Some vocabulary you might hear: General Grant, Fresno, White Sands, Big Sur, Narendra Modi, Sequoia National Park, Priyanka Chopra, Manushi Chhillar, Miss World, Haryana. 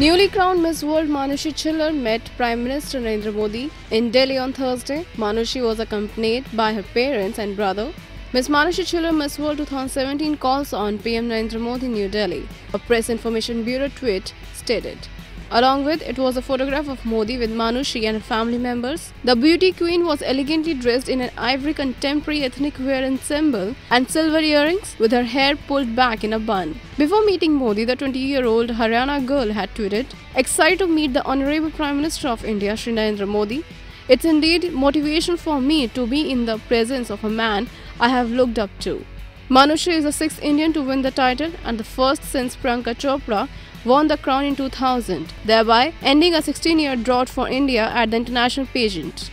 Newly crowned Miss World Manushi Chhillar met Prime Minister Narendra Modi in Delhi on Thursday. Manushi was accompanied by her parents and brother. Miss Manushi Chhillar, Miss World 2017 calls on PM Narendra Modi, New Delhi. A Press Information Bureau tweet stated. Along with it was a photograph of Modi with Manushi and her family members. The beauty queen was elegantly dressed in an ivory contemporary ethnic wear ensemble and silver earrings, with her hair pulled back in a bun. Before meeting Modi, the 20-year-old Haryana girl had tweeted, "Excited to meet the Honorable Prime Minister of India, Shri Narendra Modi. It's indeed motivation for me to be in the presence of a man I have looked up to." Manushi is the sixth Indian to win the title and the first since Priyanka Chopra won the crown in 2000, thereby ending a 16-year drought for India at the international pageant.